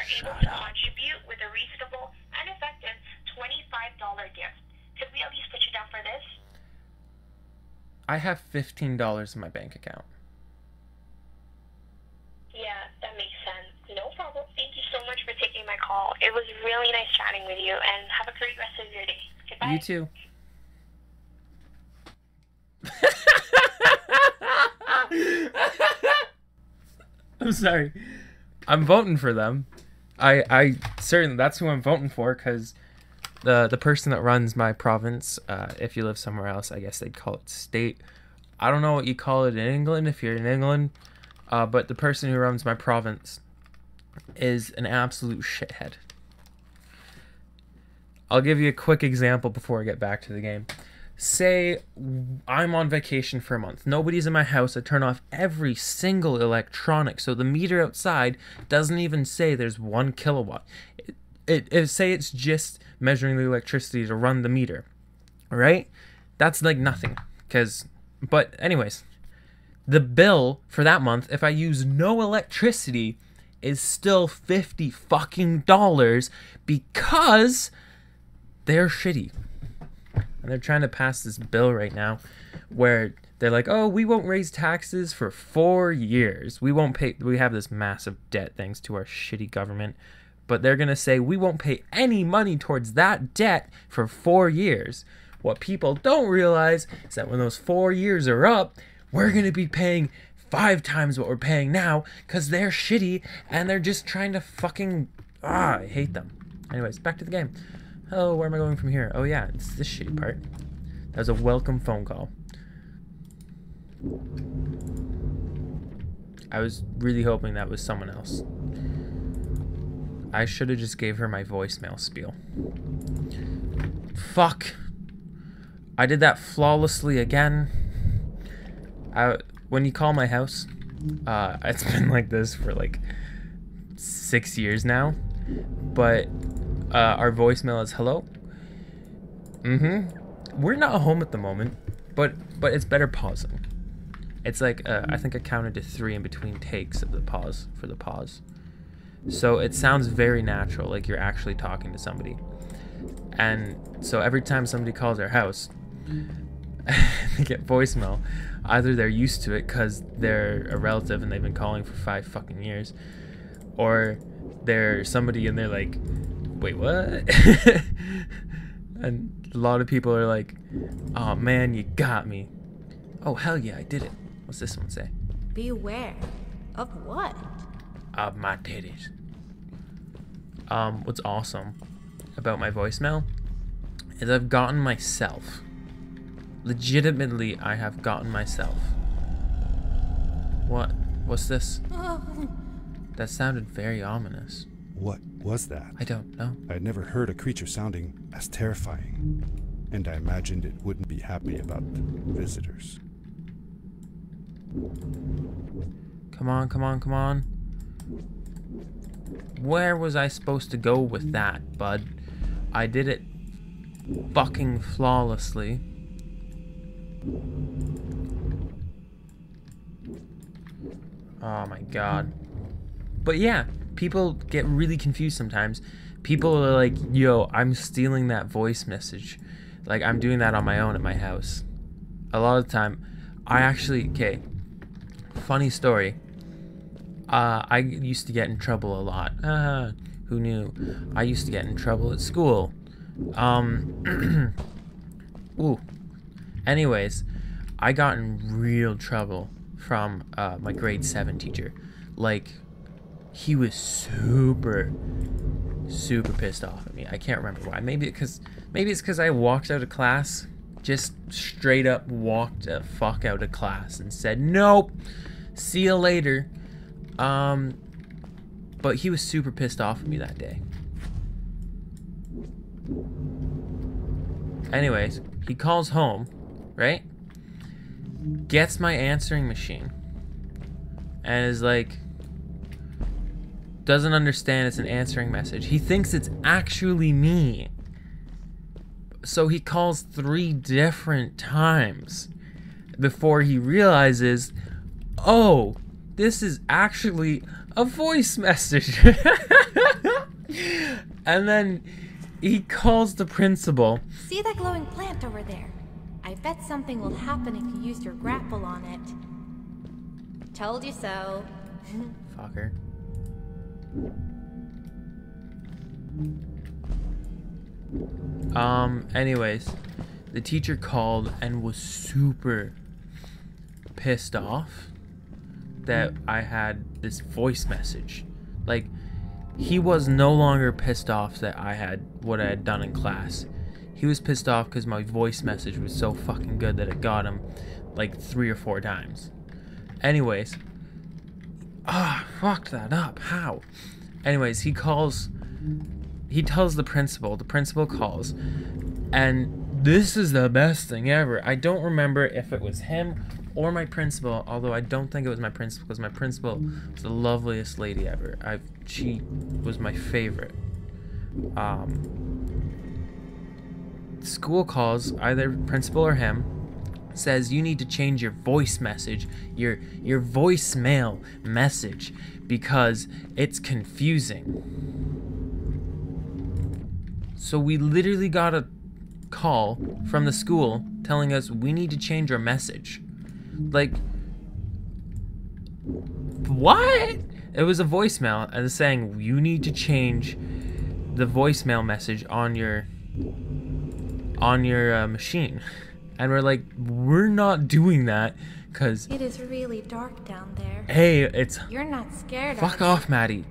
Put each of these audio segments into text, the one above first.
are able to contribute with a reasonable and effective $25 gift. Could we at least put you down for this? I have $15 in my bank account. Yeah, that makes sense. No problem. Thank you so much for taking my call. It was really nice chatting with you, and have a great rest of your day. Goodbye. You too. I'm sorry. I'm voting for them. I certainly, that's who I'm voting for, because the person that runs my province, if you live somewhere else, I guess they'd call it state. I don't know what you call it in England, if you're in England, but the person who runs my province is an absolute shithead. I'll give you a quick example before I get back to the game. Say I'm on vacation for a month. Nobody's in my house. I turn off every single electronic, so the meter outside doesn't even say there's 1 kilowatt. It say it's just measuring the electricity to run the meter, right? That's like nothing, but anyways, the bill for that month, if I use no electricity, is still $50 fucking because they're shitty. And they're trying to pass this bill right now where they're like, oh, we won't raise taxes for 4 years. We won't pay. We have this massive debt thanks to our shitty government. But they're going to say we won't pay any money towards that debt for 4 years. What people don't realize is that when those 4 years are up, we're going to be paying 5 times what we're paying now because they're shitty and they're just trying to fucking... Ah, I hate them. Anyways, back to the game. Oh, where am I going from here? Oh yeah, it's this shitty part. That was a welcome phone call. I was really hoping that was someone else. I should have just gave her my voicemail spiel. Fuck. I did that flawlessly again. When you call my house, it's been like this for like 6 years now, but our voicemail is hello. We're not home at the moment, but it's better pausing. It's like I think I counted to 3 in between takes of the pause for the pause, so it sounds very natural, like you're actually talking to somebody. And so every time somebody calls our house, they get voicemail. Either they're used to it because they're a relative and they've been calling for 5 fucking years, or they're somebody and they're like, wait, what? And a lot of people are like, oh man, you got me. Oh, hell yeah, I did it. What's this one say? Beware. Of what? Of my titties. What's awesome about my voicemail is I've gotten myself. Legitimately, I have gotten myself. What? What's this? That sounded very ominous. What was that? I don't know. I had never heard a creature sounding as terrifying, and I imagined it wouldn't be happy about visitors. Come on, come on, come on. Where was I supposed to go with that, bud? I did it fucking flawlessly. Oh my god. But yeah. People get really confused sometimes. People are like, yo, I'm stealing that voice message. Like, I'm doing that on my own at my house. A lot of the time, I actually, okay, funny story. I used to get in trouble a lot. Who knew? I used to get in trouble at school. Ooh. Anyways, I got in real trouble from my grade 7 teacher. Like, he was super pissed off at me. I can't remember why. Maybe it's because I walked out of class, just straight up walked the fuck out of class and said, nope, see you later. But he was super pissed off at me that day. Anyways, he calls home, right? Gets my answering machine and is like, doesn't understand it's an answering message. He thinks it's actually me. So he calls 3 different times before he realizes, oh, this is actually a voice message. And then he calls the principal. See that glowing plant over there? I bet something will happen if you use your grapple on it. Told you so. Fucker. Anyways, the teacher called and was super pissed off that I had this voice message. Like, he was no longer pissed off that I had what I had done in class. He was pissed off because my voice message was so fucking good that it got him like 3 or 4 times. Anyways, fucked that up. How? Anyways, he tells the principal calls, and this is the best thing ever. I don't remember if it was him or my principal, although I don't think it was my principal, because my principal was the loveliest lady ever. She was my favorite. School calls, either principal or him, says you need to change your voice message, your voicemail message, because it's confusing. So we literally got a call from the school telling us we need to change our message. Like, what? It was a voicemail and it's saying you need to change the voicemail message on your machine. And we're like, we're not doing that, cause it is really dark down there. Hey, it's, you're not scared. Fuck off, Maddie.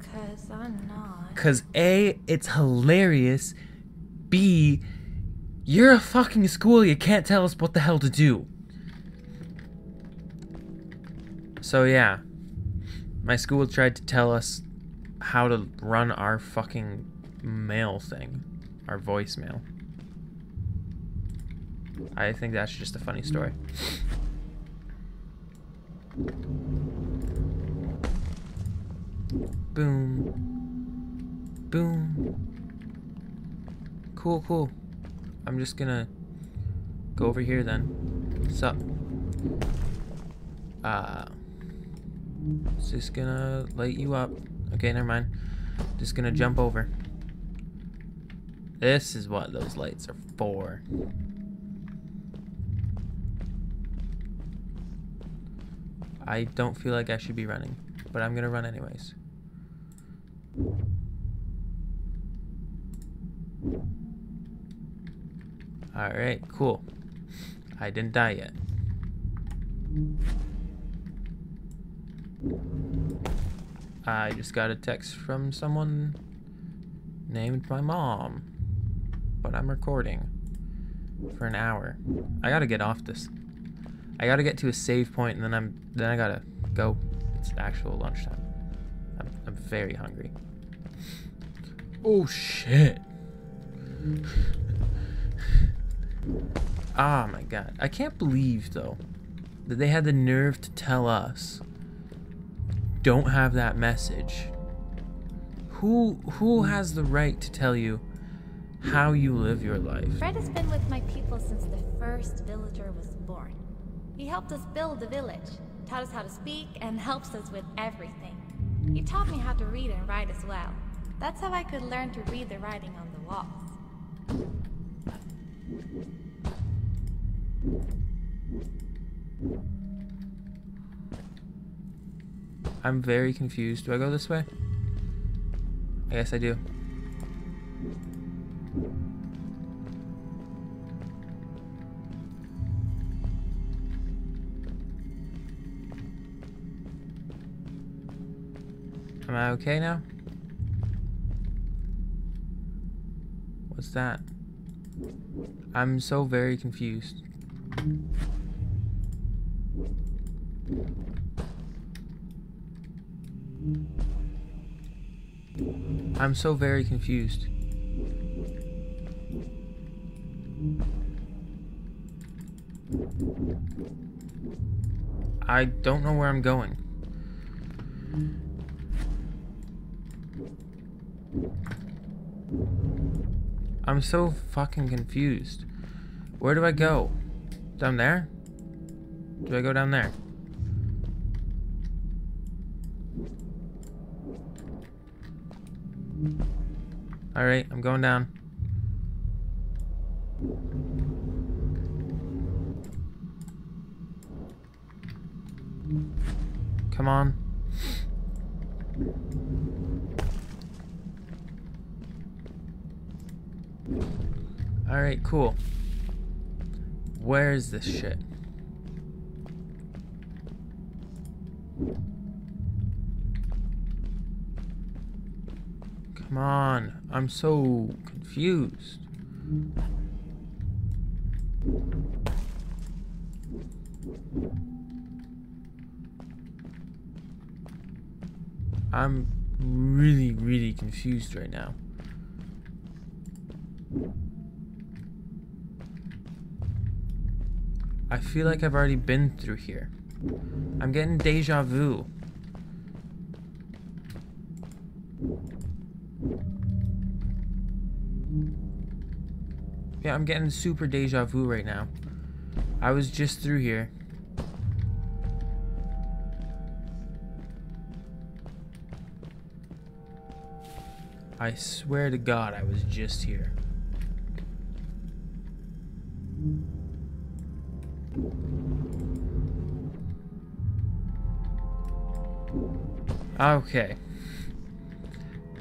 Cause I'm not. Cause A, it's hilarious. B, you're a fucking school. You can't tell us what the hell to do. So yeah, my school tried to tell us how to run our fucking mail thing, our voicemail. I think that's just a funny story. Boom. Boom. Cool, cool. I'm just gonna go over here then. Sup? Just gonna light you up. Okay, never mind. Just gonna jump over. This is what those lights are for. I don't feel like I should be running, but I'm gonna run anyways. Alright, cool. I didn't die yet. I just got a text from someone named my mom, but I'm recording for an hour. I gotta get off this. I gotta get to a save point, and then I gotta go. It's actual lunchtime. I'm very hungry. Oh shit! Ah, my god! I can't believe though that they had the nerve to tell us don't have that message. Who has the right to tell you how you live your life? Fred has been with my people since the first villager was born. He helped us build the village, taught us how to speak, and helps us with everything. He taught me how to read and write as well. That's how I could learn to read the writing on the walls. I'm very confused. Do I go this way? I guess I do. Am I okay now? What's that? I'm so very confused. I'm so very confused. I don't know where I'm going. I'm so fucking confused. Where do I go? Down there? Do I go down there? Alright, I'm going down. Come on. Alright, cool. Where is this shit? Come on, I'm so confused. I'm really, really confused right now. I feel like I've already been through here. I'm getting deja vu. Yeah, I'm getting super deja vu right now. I was just through here. I swear to God, I was just here. Okay.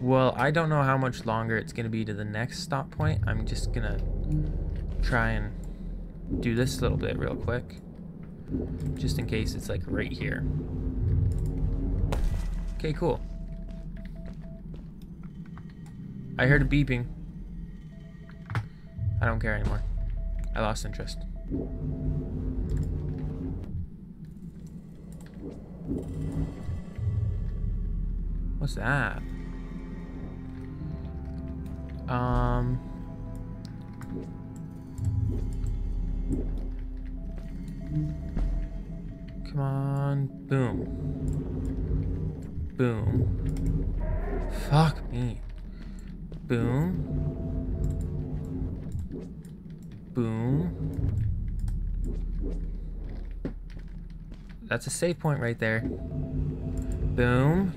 Well, I don't know how much longer it's gonna be to the next stop point. I'm just gonna try and do this little bit real quick, just in case it's like right here. Okay, cool. I heard a beeping. I don't care anymore. I lost interest. What's that? Come on. Boom. Boom. Fuck me. Boom. Boom. That's a save point right there. Boom.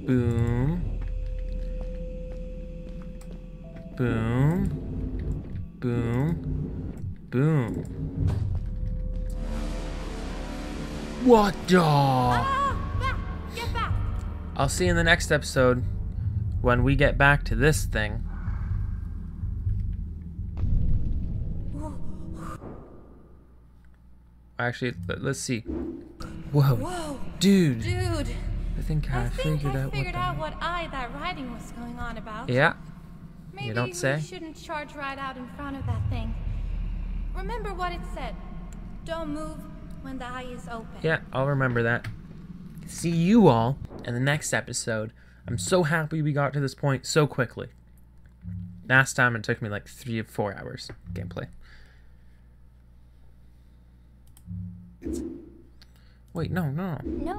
Boom. Boom. Boom. Boom. What the? Get back. I'll see you in the next episode when we get back to this thing. Actually, let's see. Whoa. Whoa. Dude. I think I figured out what writing was going on about. Yeah. Maybe you don't say. Maybe you shouldn't charge right out in front of that thing. Remember what it said. Don't move when the eye is open. Yeah, I'll remember that. See you all in the next episode. I'm so happy we got to this point so quickly. Last time it took me like 3 or 4 hours gameplay. Wait, no.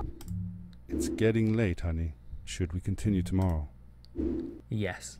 It's getting late, honey. Should we continue tomorrow? Yes.